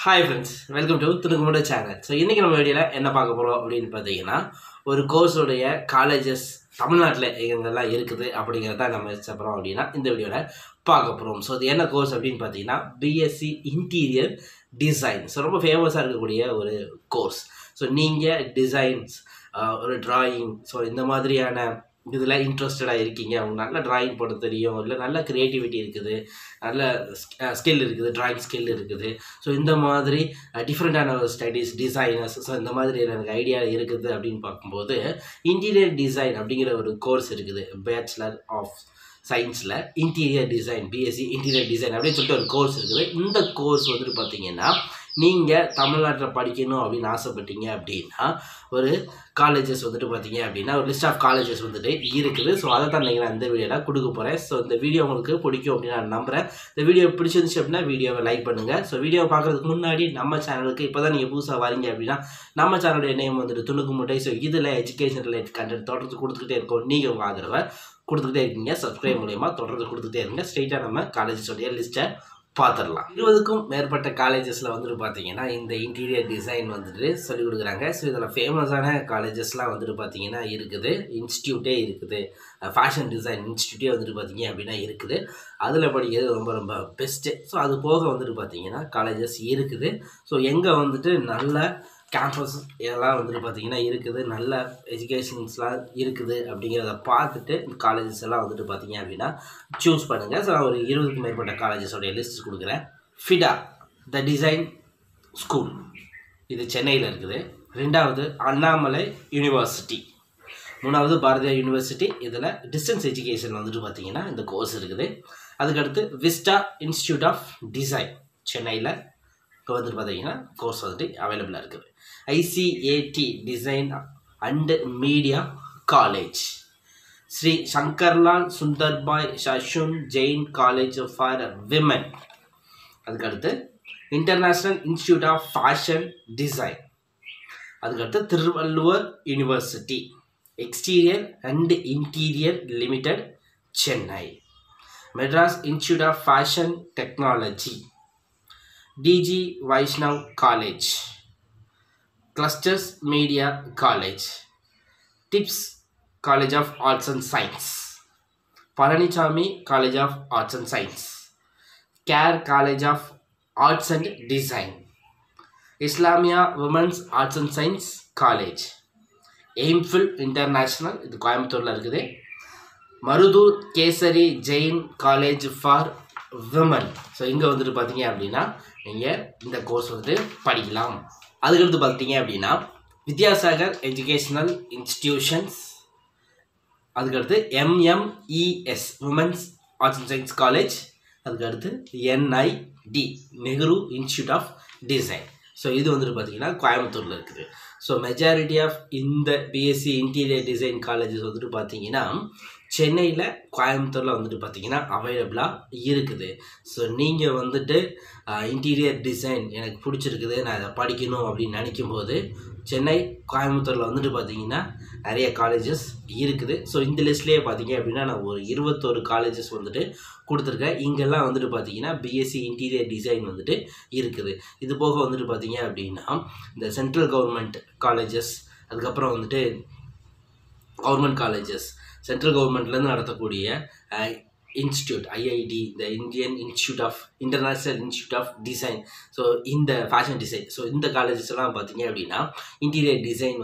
Hi friends, welcome to the channel. So, in this video, I will tell you about a course of colleges Tamil Nadu in this video. So, the course of B.Sc Interior Design. So, it's a famous course. So, ninja designs, drawing, so in the Madriana. If you are interested in drawing, creativity, skill, drawing skill. So, in the different studies, designers, so in the idea is interior design course, Bachelor of Science, Interior Design, B.Sc Interior Design, course. In the course, நீங்க தமிழ்நாட்டுல படிக்கணும் அப்படி ஆசைப்பட்டீங்க அப்படினா ஒரு colleges வந்துட்டு பாத்தீங்க அப்படினா ஒரு லிஸ்ட் ஆஃப் colleges வந்துட்டு இருக்குது சோ அத தான் நான் இந்த வீடியோல கொடுக்க போறேன் சோ இந்த வீடியோ உங்களுக்கு பிடிக்கும் அப்படி நான் நம்புறேன் இந்த வீடியோ பிடிச்சிருந்துச்சுனா வீடியோவை லைக் பண்ணுங்க சோ வீடியோ பார்க்கிறதுக்கு முன்னாடி நம்ம சேனலுக்கு இப்போதான் நீங்க புதுசா வாரீங்க அப்படினா நம்ம சேனலோட நேம் வந்துட்டு துணுக்குமுட்டை சோ இதுல எஜுகேஷன் ரிலேட்டட் கண்டென்ட் தொடர்ந்து கொடுத்துக்கிட்டே இருக்கோம் நீங்க வாங்குறவ கொடுத்துக்கிட்டே இருக்கீங்க சப்ஸ்கிரைப் மூலமா தொடர்ந்து கொடுத்துட்டே இருங்க ஸ்ட்ரைட்டா நம்ம colleges உடைய லிஸ்ட் பாத்தறலாம் 20 க்கும் மேற்பட்ட காலேजेसல வந்து பாத்தீங்கன்னா இந்த இன்டீரியர் டிசைன் வந்துட்டு சொல்லி கொடுக்குறாங்க சோ இதெல்லாம் ஃபேமஸான காலேजेसலாம் வந்து பாத்தீங்கன்னா இருக்குது இன்ஸ்டிடியூட்டே இருக்குது ஃபேஷன் டிசைன் இன்ஸ்டிடியூட்டே வந்து பாத்தீங்க அப்படினா இருக்குது அதுல படிக்கிறது ரொம்ப ரொம்ப பெஸ்ட் சோ அது போக வந்து பாத்தீங்கன்னா காலேजेस இருக்குது சோ எங்க வந்துட்டு நல்ல கேம்பஸ் எல்லாம் வந்து பாத்தீங்கன்னா இருக்குது நல்ல எஜுகேஷன்ஸ்லாம் இருக்குது அப்படிங்கறத பார்த்துட்டு காலேजेस எல்லாம் வந்து பாத்தீங்க அப்படினா चूஸ் பண்ணுங்க சோ ஒரு 20 க்கு மேற்பட்ட காலேजेस உடைய லிஸ்ட் கொடுக்கிறேன் FIDA the design school இது சென்னையில இருக்குது இரண்டாவது அண்ணாமலை யுனிவர்சிட்டி மூணாவது பாரதியார் யுனிவர்சிட்டி இதுல டிஸ்டன்ஸ் எஜுகேஷன் வந்து பாத்தீங்கன்னா இந்த கோர்ஸ் இருக்குது அதுக்கு அடுத்து விஸ்டா இன்ஸ்டிடியூட் ஆஃப் டிசைன் சென்னையில வந்து பாத்தீங்கன்னா கோர்ஸ் வந்து அவேலபிளா இருக்குது ICAT Design and Media College Sri Shankarlal Sundarbai Shashun Jain College for Women அதுக்கு அடுத்து International Institute of Fashion Design அதுக்கு அடுத்து Thirvalluvar University Exterior and Interior Limited Chennai Madras Institute of Fashion Technology DG Vaishnav College, Clusters Media College, Tips College of Arts and Science, Palani Chami College of Arts and Science, Care College of Arts and Design, Islamiyah Women's Arts and Science College, Aimful International, Marudu Kesari Jain College for Women. So, இங்க வந்துட்டு பாத்தீங்க அப்படினா நீங்க இந்த course வந்து படிக்கலாம். அதுக்கு அடுத்து பாத்தீங்க அப்படினா வித்யாசாகர் எஜுகேஷனல் இன்ஸ்டிடியூஷன்ஸ் அதுக்கு அடுத்து MMES Women's Arts and Science College அதுக்கு அடுத்து NID Nehru Institute of Design. So இது வந்துட்டு பாத்தீங்கன்னா கோயம்புத்தூர்ல இருக்குது. So majority of இந்த B.Sc Interior Design colleges வந்துட்டு பாத்தீங்கன்னா சென்னையில கோயம்புத்தூர்ல வந்துட்டு பாத்தீங்கன்னா அவேலபிளா இருக்குது சோ நீங்க வந்துட்டு இன்டீரியர் டிசைன் எனக்கு பிடிச்சிருக்குது நான் இத படிக்கணும் அப்படி நினைக்கும்போது சென்னை கோயம்புத்தூர்ல வந்துட்டு பாத்தீங்கன்னா நிறைய காலேजेस இருக்குது சோ இந்த லிஸ்ட்லயே பாத்தீங்க அப்படினா நான் ஒரு 21 காலேजेस வந்துட்டு கொடுத்திருக்கேன் இங்கெல்லாம் வந்துட்டு பாத்தீங்கன்னா B.Sc இன்டீரியர் டிசைன் வந்துட்டு இருக்குது இது போக வந்துட்டு பாத்தீங்க அப்படினா இந்த சென்ட்ரல் கவர்மெண்ட் காலேजेस அதுக்கு அப்புறம் வந்துட்டு government colleges Central Government Institute, IID, the Indian Institute of International Institute of Design. So in the fashion design. So in the colleges interior design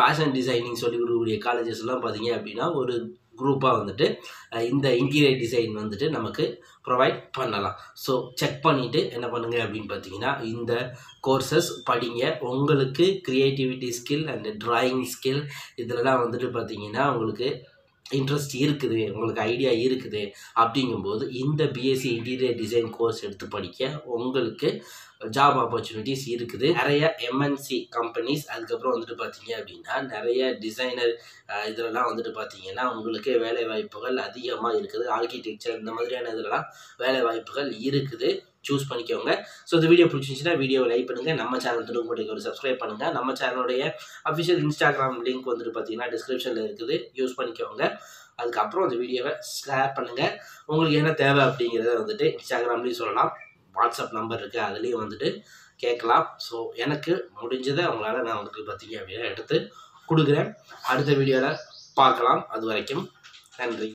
fashion designing colleges group வந்துட்டு இந்த interior design வந்துட்டு நமக்கு provide பண்ணலாம் so check பண்ணிட்டு என்ன பண்ணுங்க அப்படினு பாத்தீங்கன்னா இந்த கோர்सेस படிங்க உங்களுக்கு creativity skill and drawing skill இதெல்லாம் வந்துட்டு பாத்தீங்கன்னா உங்களுக்கு இன்ட்ரஸ்ட் இருக்குது உங்களுக்கு ஐடியா இருக்குது அப்படிங்கும்போது இந்த B.Sc இன்டீரியர் டிசைன் கோர்ஸ் எடுத்து படிக்க உங்களுக்கு ஜாப் opportunities இருக்குது நிறைய MNC companies அதுக்கு அப்புறம் வந்துட்டு பாத்தீங்க அப்படினா நிறைய டிசைனர் இதெல்லாம் வந்துட்டு பாத்தீங்கன்னா உங்களுக்கு வேலை வாய்ப்புகள் அதிகமா இருக்குது ஆர்க்கிடெக்சர் இந்த மாதிரியான இதெல்லாம் வேலை வாய்ப்புகள் இருக்குது चूस பண்ணிக்கோங்க சோ இந்த வீடியோ பிடிச்சிருந்தா வீடியோவை லைக் பண்ணுங்க நம்ம சேனல் தொடர்ந்து ஒரு Subscribe பண்ணுங்க நம்ம சேனலோட official Instagram link வந்து பாத்தீங்கன்னா descriptionல இருக்குது யூஸ் பண்ணிக்கோங்க அதுக்கு அப்புறம் இந்த வீடியோவை ஷேர் பண்ணுங்க உங்களுக்கு என்ன தேவை அப்படிங்கறதை வந்துட்டு Instagramலயே சொல்லலாம் வாட்ஸ்அப் நம்பர் இருக்குது, அதுலேயும் வந்துட்டு கேட்கலாம். ஸோ எனக்கு முடிஞ்சதை அவங்களால நான் உங்களுக்கு பார்த்தீங்க அப்படின்னா எடுத்து கொடுக்குறேன். அடுத்த வீடியோவில் பார்க்கலாம். அது வரைக்கும் நன்றி.